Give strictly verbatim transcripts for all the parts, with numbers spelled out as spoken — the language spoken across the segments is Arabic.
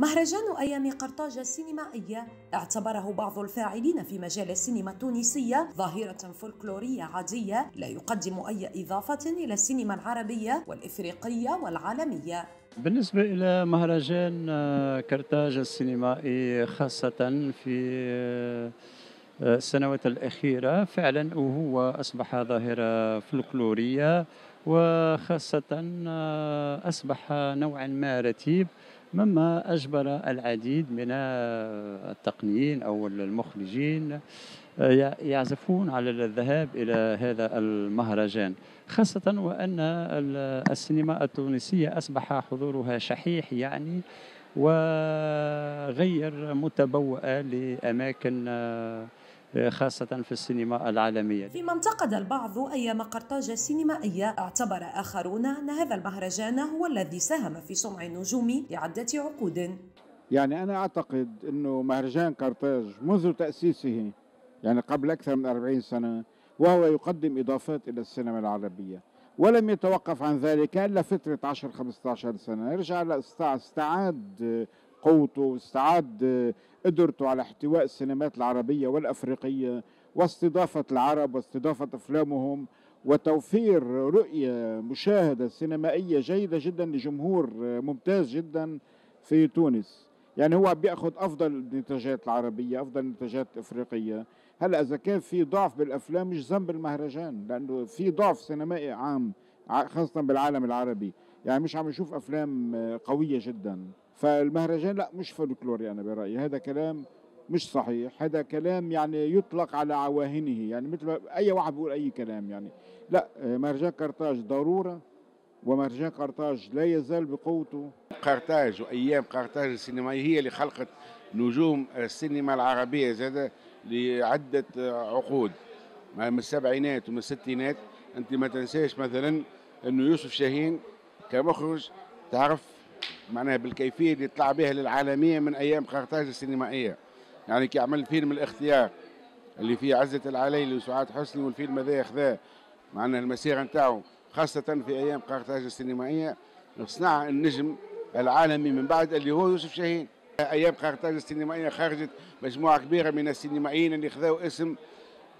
مهرجان أيام قرطاج السينمائية اعتبره بعض الفاعلين في مجال السينما التونسية ظاهرة فولكلورية عادية لا يقدم أي إضافة إلى السينما العربية والإفريقية والعالمية. بالنسبة إلى مهرجان قرطاج السينمائي خاصة في السنوات الأخيرة، فعلا وهو أصبح ظاهرة فولكلورية، وخاصة أصبح نوعا ما رتيب، مما أجبر العديد من التقنيين أو المخرجين يعزفون على الذهاب إلى هذا المهرجان، خاصة وأن السينما التونسية أصبح حضورها شحيح يعني، وغير متبوأة لأماكن خاصة في السينما العالمية. فيما انتقد البعض أيام قرطاج السينمائية، اعتبر آخرون أن هذا المهرجان هو الذي ساهم في صنع النجوم لعدة عقود. يعني أنا أعتقد أنه مهرجان قرطاج منذ تأسيسه، يعني قبل أكثر من أربعين سنة، وهو يقدم إضافات إلى السينما العربية، ولم يتوقف عن ذلك إلا فترة عشر خمسة عشر سنة، رجع استعاد قوته واستعاد قدرته على احتواء السينمات العربية والأفريقية واستضافة العرب واستضافة أفلامهم وتوفير رؤية مشاهدة سينمائية جيدة جدا لجمهور ممتاز جدا في تونس. يعني هو بيأخذ أفضل النتاجات العربية، أفضل النتاجات الأفريقية. هلا إذا كان في ضعف بالأفلام مش ذنب المهرجان، لأنه في ضعف سينمائي عام خاصة بالعالم العربي، يعني مش عم نشوف أفلام قوية جدا. فالمهرجان لا، مش فولكلوري، أنا برأيي هذا كلام مش صحيح، هذا كلام يعني يطلق على عواهنه، يعني مثل أي واحد بيقول أي كلام يعني. لا، مهرجان قرطاج ضرورة، ومهرجان قرطاج لا يزال بقوته. قرطاج وأيام قرطاج السينمائية هي اللي خلقت نجوم السينما العربية زاد لعدة عقود، من السبعينات ومن الستينات. أنت ما تنساش مثلا أنه يوسف شاهين كمخرج تعرف معناها بالكيفيه اللي طلع بها للعالميه من ايام قرطاج السينمائيه، يعني كي عمل فيلم الاختيار اللي فيه عزة العليل وسعاد حسني، والفيلم هذا خذا معناها المسيره نتاعو خاصه في ايام قرطاج السينمائيه، صنع النجم العالمي من بعد اللي هو يوسف شاهين. ايام قرطاج السينمائيه خرجت مجموعه كبيره من السينمائيين اللي خذاو اسم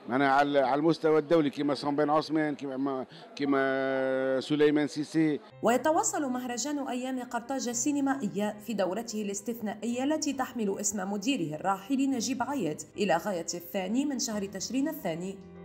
معناها على المستوى الدولي، كما صنبان عثمان، كما كما سليمان سيسي. ويتواصل مهرجان أيام قرطاج السينمائية في دورته الاستثنائية التي تحمل اسم مديره الراحل نجيب عياد إلى غاية الثاني من شهر تشرين الثاني.